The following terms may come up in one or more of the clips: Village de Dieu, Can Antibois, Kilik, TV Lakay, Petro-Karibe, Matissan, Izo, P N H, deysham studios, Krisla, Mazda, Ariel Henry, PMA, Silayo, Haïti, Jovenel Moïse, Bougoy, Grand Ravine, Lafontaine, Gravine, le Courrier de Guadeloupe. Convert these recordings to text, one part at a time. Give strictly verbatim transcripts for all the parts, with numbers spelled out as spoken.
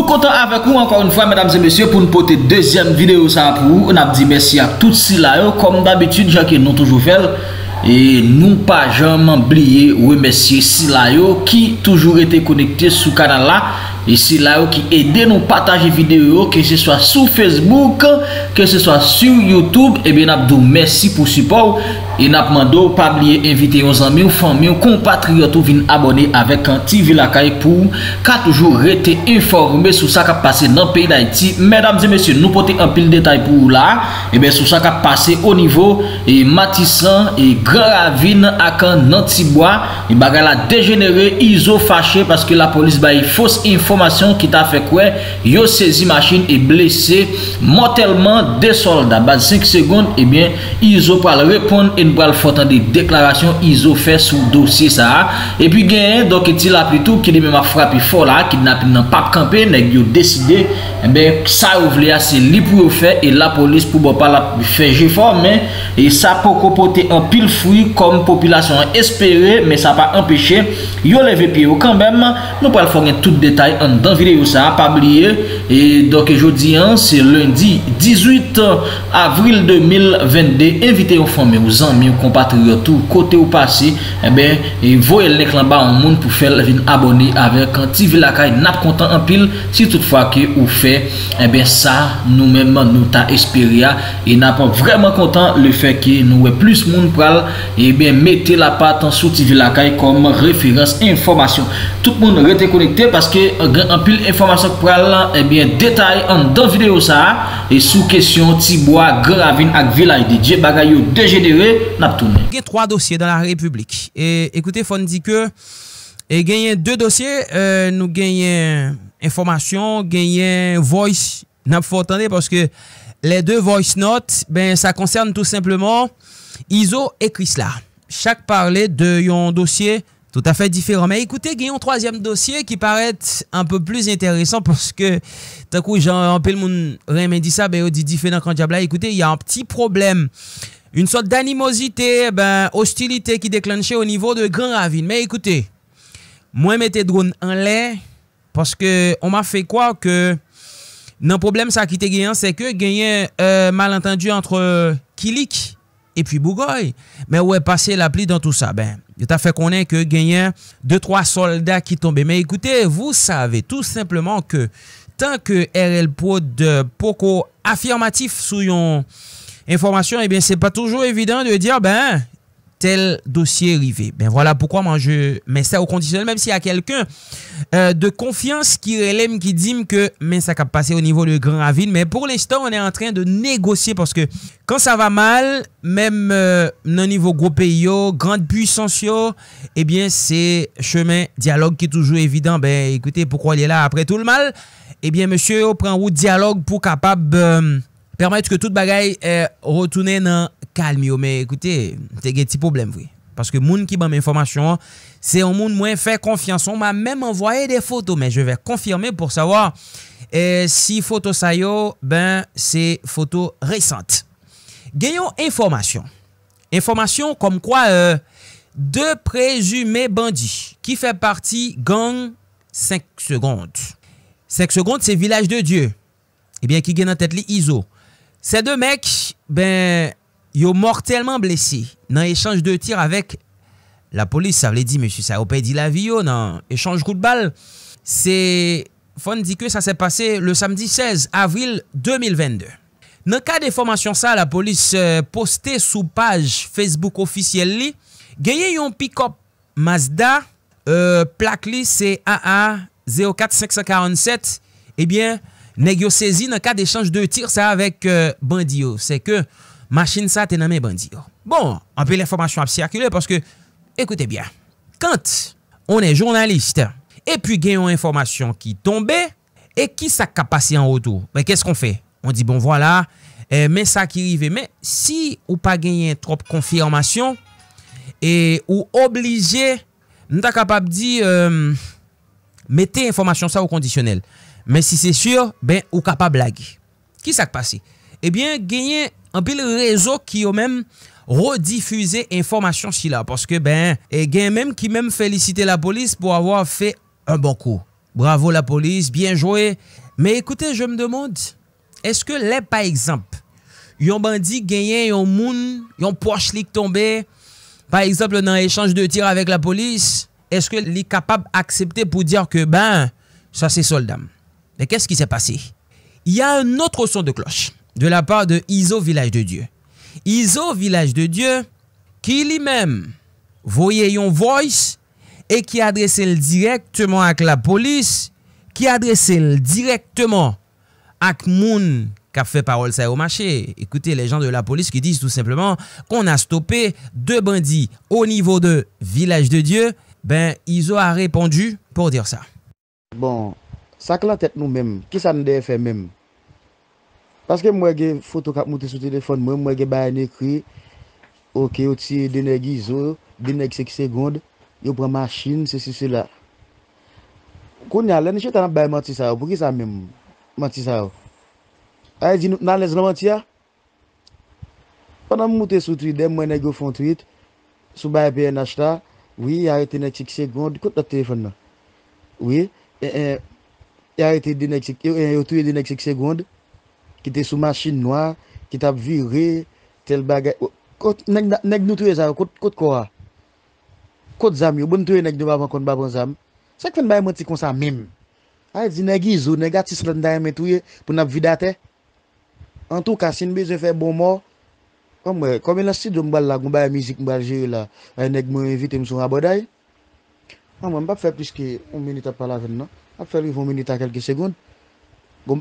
Nous comptons avec vous encore une fois, mesdames et messieurs, pour nous porter deuxième vidéo ça pour vous. On a dit merci à tous Silayo, comme d'habitude, Jacques nous toujours fait. Et nous pas jamais oublier remercier Silayo qui toujours été connecté sous canal là et Silayo qui aide nous partager vidéo que ce soit sur Facebook, que ce soit sur YouTube. Et bien nous merci pour support et nous demandons pas oublier inviter nos amis, nos familles, nos compatriotes ou venir abonner avec un T V Lakay pour qu'à toujours être informé sur ça qui passé dans le pays d'Haïti. Mesdames et messieurs, nous portons un pile de détails pour là et bien sur ça qui passé au niveau et Matissan et Grand Ravine à Can Antibois et bagay la dégénéré. Izo fâché parce que la police baille fausse information qui t'a fait quoi yo saisi machine et blessé mortellement des soldats bas cinq secondes. Et bien Izo pour répondre et pour faire des déclarations Izo fait sous dossier ça et puis gagne donc il a pris tout qui lui même a frappé fort là qui n'a pas campé nèg yo décidé et ben ça ouvler c'est lui pour faire et la police pour pas la faire effort mais et ça pour comporter en pile fruit comme population espérée mais ça pas empêché yo lever pied quand même. Nous pas faire tout détail dans vidéo ça pas oublier et donc aujourd'hui c'est lundi dix-huit avril deux mille vingt-deux. Invitez aux familles, aux amis, aux compatriotes tout côté au passé et ben et voyez le lien en bas en monde pour faire venir abonner avec T V Lakay n'a content en pile si toutefois que ou fait et ben ça nous même nous t'a espéré et n'a pas vraiment content le fait que nous est plus monde pral et bien mettez la patte sur T V Lakay comme référence information. Tout le monde reste connecté parce que en pile information pral et bien détail en dans vidéo ça et sous question Tibois, Gravine avec Village de Dieu bagayo dégénéré n'a tourné. Il y a trois dossiers dans la République et écoutez faut dit que et gagner deux dossiers euh, nous gagner information, gagner voice n'a pas entendre parce que les deux voice notes ben ça concerne tout simplement Izo et Krisla. Chaque parlait de yon dossier tout à fait différent. Mais écoutez, il y a un troisième dossier qui paraît un peu plus intéressant parce que, d'un coup, j'en pile mon remède dit ça, ben, on dit différent quand diable. Écoutez, il y a un petit problème, une sorte d'animosité, ben, hostilité qui déclenchait au niveau de Grand Ravine. Mais écoutez, moi, mettez drone en l'air parce que on m'a fait croire que, non, problème, ça qui était gagnant, c'est que gagnait euh, malentendu entre Kilik et puis Bougoy. Mais où est passé l'appli dans tout ça? Ben, il t'a fait connaître que gagnait deux trois soldats qui tombaient. Mais écoutez, vous savez tout simplement que tant que R L Pro de Poco affirmatif sous yon information, eh bien, c'est pas toujours évident de dire, ben, tel dossier arrivé. Ben, voilà pourquoi moi je mets ça au conditionnel, même s'il y a quelqu'un euh, de confiance qui relève, qui dit que, mais ça va passer au niveau de Grand Ravine. Mais pour l'instant, on est en train de négocier parce que quand ça va mal, même euh, dans le niveau gros pays, grande puissance, eh bien, c'est chemin dialogue qui est toujours évident. Ben, écoutez, pourquoi il est là après tout le mal? Eh bien, monsieur, on prend route dialogue pour capable euh, permettre que toute bagaille euh, retourne dans calme, mais écoutez, t'es un petit problème, oui. Parce que moun qui ban m'information, c'est un moun moins fait confiance. On m'a même envoyé des photos, mais je vais confirmer pour savoir eh, si photo ça yo, ben, c'est photo récente. Gagnons information. Information comme quoi euh, deux présumés bandits qui fait partie gang cinq secondes. cinq secondes, c'est Village de Dieu. Eh bien, qui gagne en tête li Izo. Ces deux mecs, ben, yo mortellement blessé dans échange de tirs avec la police. Ça veut dire, monsieur, ça a perdu la vie yo dans échange coup de balle. C'est fon dit que ça s'est passé le samedi seize avril deux mille vingt-deux. Dans le cas d'information ça, la police euh, posté sous page Facebook officielle li, gagné yon pick-up Mazda euh, plaque li c'est A A zéro quatre cinq quatre sept. Eh bien, nèg yo saisi dans cas d'échange de tirs ça avec euh, bandi yo. C'est que machine ça t'es nommé bandit. Bon, un peu l'information a circulé parce que, écoutez bien, quand on est journaliste et puis gagne une information qui tombe et qui ça a passé en retour, mais qu'est-ce qu'on fait? On dit bon voilà, eh, mais ça qui arrive. Mais si ou pas gagné trop confirmation et ou obligé, nous sommes capable de dire euh, mettez information ça au conditionnel. Mais si c'est sûr, ben ou capable blaguer. Qui ça a passé? Eh bien gagné un pile réseau qui ont même rediffusé information si là parce que ben et gain même qui même félicité la police pour avoir fait un bon coup. Bravo la police, bien joué. Mais écoutez, je me demande, est-ce que les, par exemple, yon bandit gagné, yon moun, yon poche li tombé, par exemple, dans échange de tir avec la police, est-ce que li capable d'accepter pour dire que, ben, ça c'est soldat? Mais qu'est-ce qui s'est passé? Il y a un autre son de cloche de la part de Izo Village de Dieu. Izo Village de Dieu, qui lui-même voyait yon voice et qui adressait le directement avec la police, qui adressait le directement avec moun qui a fait parole ça au marché. Écoutez les gens de la police qui disent tout simplement qu'on a stoppé deux bandits au niveau de Village de Dieu. Ben, Izo a répondu pour dire ça. Bon, ça que la tête nous-mêmes, qui ça nous devait faire même? Parce que moi, j'ai une photo qui a monté sur le téléphone, moi, j'ai un écrit, ok, au tir de Izo, de cinq secondes, il prend machine, ceci, cela. Quand il y a là, je suis en train de mentir ça, pour qui ça même? Mentir ça. Elle dit, nous allons mentir. Pendant que je monte sur Twitter, moi, je fais un tweet, sur le P N H, là, oui, arrêtez dans cinq secondes, écoute notre téléphone là. Oui, arrêtez dans cinq secondes, qui était sous machine noire, qui t'a viré, tel bagage. Nèg nous tuer ça, côte quoi? Côte zam, yo bon tuer nèg de avant contre babon zam. Ça fait bail menti comme ça même. Ah dit nèg Izo, nèg artiste là dans mes tuer pour n'a vider terre. En tout cas, si nous besoin faire bon mort, comme comme la studio m'bal la gomba musique m'bal gérer là, nèg m'invite me sur abordage. On va pas faire plus que une minute à parler avec non. On va faire une minute à quelques secondes.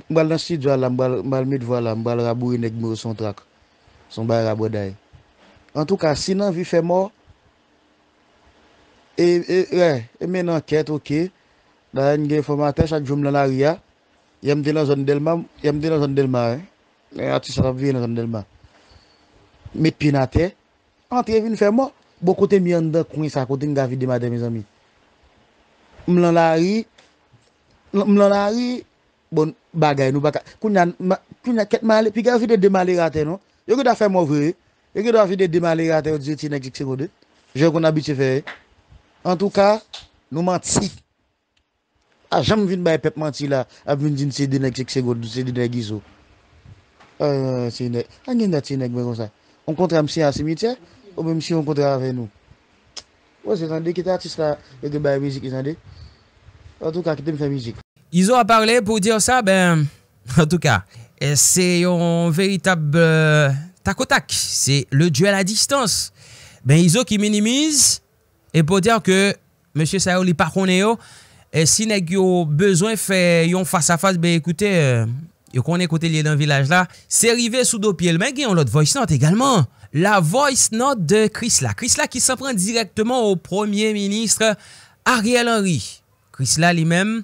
M'bal dans studio là, m'bal m'bal mettre voilà, m'bal rabouer nèg me son trac. Son bail abordage. En tout cas, si l'envie fait mort, et, et, ouais, et maintenant, enquête, ok, dans une information, chaque jour, dans l'arrière, il y a dans la zone d'Elma, il y a dans la zone d'Elma, hein, il y a dans la zone d'Elma. Mettre pied à terre, entrer, venir faire mort, beaucoup de mis en dedans, coin, ça, côté, une vidéo, madame, mes amis. M'lan la rue, m'lan la rue, bon, bagaille, nous, bagaille, qu'on a, qu'on a quatre malais, puis gavide de malais à terre, non, il y a fait mort, vrai. Et que David est démarré à terre du T N X deux. Je qu'on habite faire. En tout cas, nous mentis. Ah, j'aime venir bailler pep menti là, à venir dire c'est T N X deux, c'est T N X Izo. Euh, c'est T N X. Ah, il y a T N X comme ça. On compte un monsieur à cimetière ou même si on compte avec nous. Ouais, c'est un des qui est artiste là et que bailler musique ils ont dit. En tout cas, qui t'aime faire musique. Izo a parlé pour dire ça, ben en tout cas, c'est un véritable tac au tac, c'est le duel à distance. Ben Izo qui minimise et pour dire que monsieur Sayo li pa konne yo et si nèg yo besoin faire yon face à face, ben écoutez yo konne côté lié dans village là, c'est rivé sous dos pied. Mais gen l'autre voice note également, la voice note de Krisla. Krisla qui s'en prend directement au premier ministre Ariel Henry. Krisla lui-même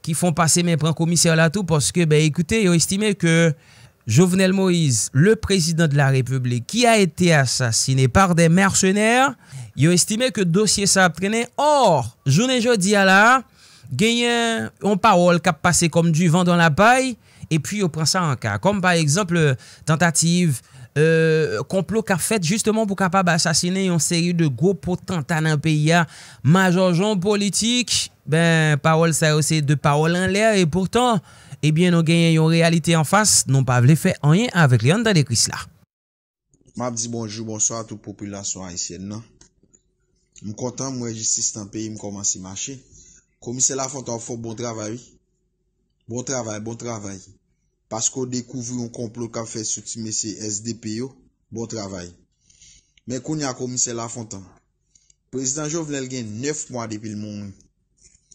qui font passer mes prend commissaire là tout parce que ben écoutez, yo estimé que Jovenel Moïse, le président de la République, qui a été assassiné par des mercenaires, il a estimé que le dossier ça a traîné. Or, journée jeudi à la, gagne une parole qui a passé comme du vent dans la paille, et puis on prend ça en cas. Comme par exemple, tentative, euh, complot qu'a fait justement pour capable assassiner une série de gros potentats dans le pays, major gens politiques, ben, parole ça aussi de parole en l'air, et pourtant, eh bien, nous gagnons une réalité en face, nous pas voulu faire rien avec les dans les crises là. M'a dit bonjour, bonsoir à toute population haïtienne. Je suis content, moi, justice dans le pays, je commence à marcher. Commissaire Lafontaine fait bon travail. Bon travail, bon travail. Parce qu'on découvre un complot qu'a fait sur M. S D P O. Bon travail. Mais qu'on y a commissaire Lafontaine. Président Jovenel gagne neuf mois depuis le monde.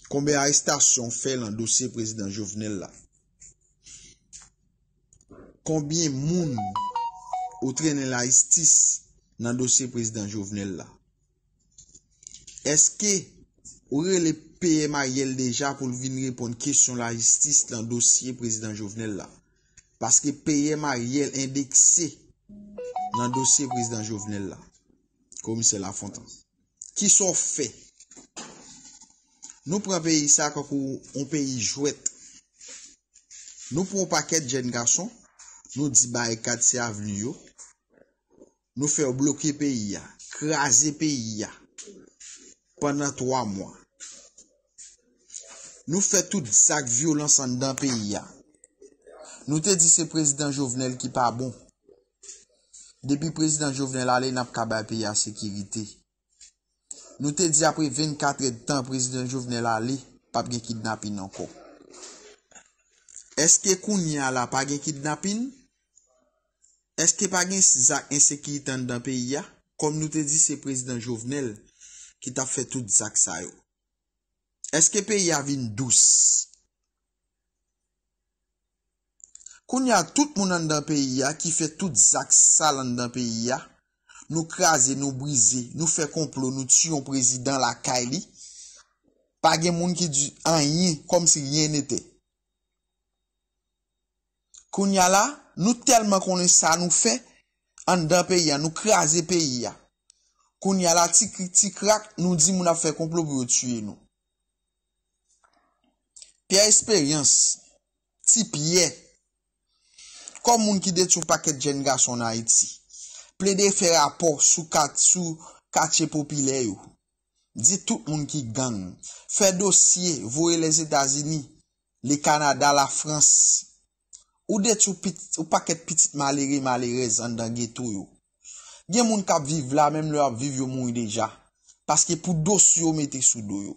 Combien d'arrestations fait dans le dossier président Jovenel là? Combien de monde ont traîné la justice dans le dossier président Jovenel là? Est-ce que aurait les P M A déjà pour venir répondre à la question de la justice dans le dossier président Jovenel là? Parce que P M A est indexé dans le dossier président Jovenel là. Comme c'est Lafontaine. Qui sont faits? Nous prenons pays ça comme un pays jouet. Nous prenons un paquet de jeunes garçons. Nous disons barricade c'est avenue. Nous faisons bloquer le pays, craser le pays pendant trois mois. nous fait toute ça violence dans le pays. Nous te dit c'est président Jovenel qui pas bon. Depuis président Jovenel allé n'a pas payé la sécurité. Nous te dit après vingt-quatre de temps président Jovenel allé pas de kidnapping encore. Est-ce que Kounia là pas de kidnapping? Est-ce que pas de insécurité dans le pays? Comme nous te dit c'est président Jovenel qui t'a fait tout ça ça yo. Est-ce que pays a vin douce? Quand il y a tout le monde dans le pays qui fait tout zak sale dans le pays, nous craser, nous briser, nous faire complot, nous tuons président la Kaili, pas de monde qui dit rien comme si rien n'était. Quand il y a là, nous tellement qu'on ça nous fait dans le pays, nous craser le pays. Quand il y a là, tic crack, nous dit qu'on a fait complot pour tuer nous. Pierre expérience, petit Pierre. Comme moun qui détruit paquet de jeunes garçons en Haïti. Plaidez faire rapport sous sou quartier populaire. Dit tout moun qui gang. Fait dossier, voyez les États-Unis, le Canada, la France. Ou détruit ou paquet de petites malheureux malheureuses en dans ghetto yo. Gen moun k'ap viv là même le ap viv yo mouri déjà parce que pour dossier yo mettez sous do yo.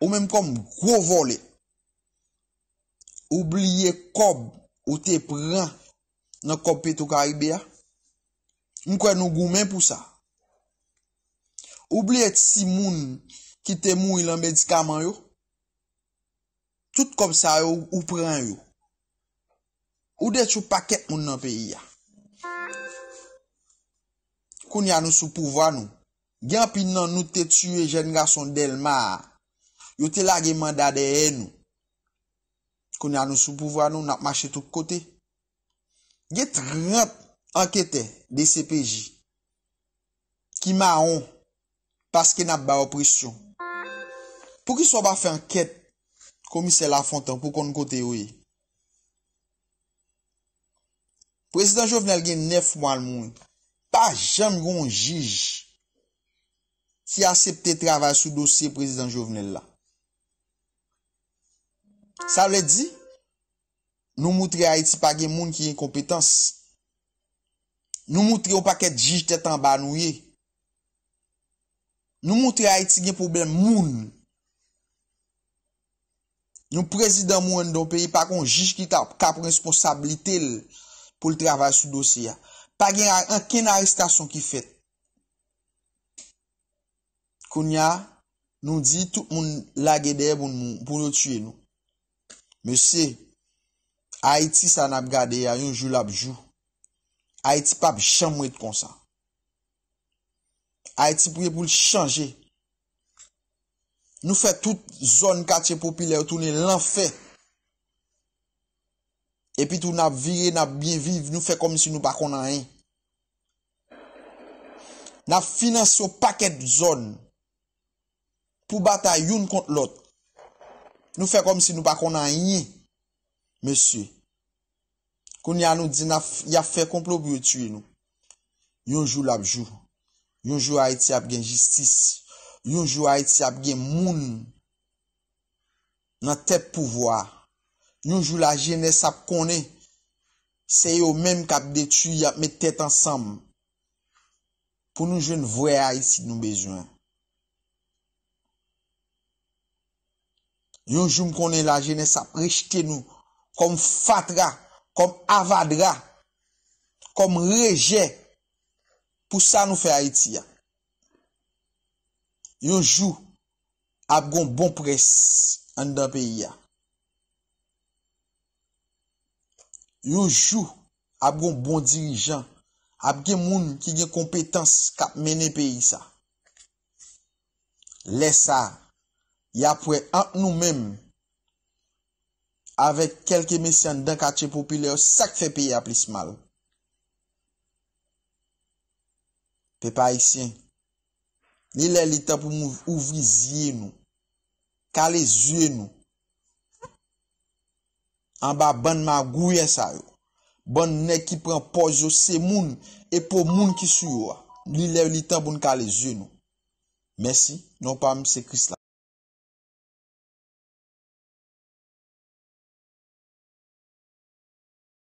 Ou même comme gros volé. Oubliez cob ou te prend dans le Petro-Karibe. Nous avons gourmet pour ça. Oubliez si moun qui te mouri dans médicament yo. Tout comme ça ou, ou prend yo. Ou de chou paquet moun dans pays. Koun ya nou sous pouvoir nou. Gen pin nan nou te tuer jeune garçon Delma. Yo te la ge mandat derrière nous. Qu'on a nous sous pouvoir nous n'a marché tout côté. Il y a trente enquêteurs de C P J qui marron parce qu'ils n'a pas oppression. Pour qu'ils soient pas fait enquête commissaire Lafontaine pour qu'on côté oui. Président Jovenel gagne neuf mois le monde. Pas jamais gon juge si accepté travail sous dossier président Jovenel là. Ça veut dire, nous montrer Haïti pas de monde qui est incompétence. Nous montrer pas de juge tête en bas. Nous montrer Haïti qui est problème moun. Nous président moun dans le pays, pas qu'on juge qui a cap responsabilité pour le travail sur le dossier. Pas qu'une arrestation qui fait. Kounya nous dit tout le monde lagué derrière pour nous tuer nous. Monsieur, Haïti ça n'a pas gardé, un jour là jour. Haïti pas jamais être comme ça. Haïti pour pour changer. Nous fait toute zone quartier populaire tourner l'enfer. Et puis tout n'a viré, n'a bien vivre, nous fait comme si nous pas connait rien. N'a financé au paquet de zones pour bataille une contre l'autre. Nous faisons comme si nous ne connaissions pas rien, monsieur. Quand nous disons qu'il y a fait complot pour tuer nous. Un jour, un jour, un jour, Haïti a gagné justice. Un jour, Haïti a gagné monde dans tête pouvoir. Un jour, la jeunesse a connaît. C'est eux-mêmes qui ont détruit, qui ont mis tête ensemble. Pour nous jouer une vraie Haïti, nous avons besoin. Yon jour qu'on est la jeunesse a rejeté nous comme fatra, comme avadra, comme rejet. Pour ça nous fait Haïti. Yon jour a gon bon presse en dans pays. Yon jour a gon bon dirigeant, a gen moun qui gen compétence k'ap mener pays ça. Laisse ça. Y a près entre nous-mêmes, avec quelques messieurs d'un quartier populaire, ça fait payer à plus mal. Peuple haïtien, il est le temps pour nous ouvrir nous, caler les yeux nous. En bas, bonne magouille ça yo, bonne nez qui prend pause, c'est moun, et pour moun qui suit yo, il est le temps pour nous caler les yeux nous. Merci, non pas, c'est Krisla.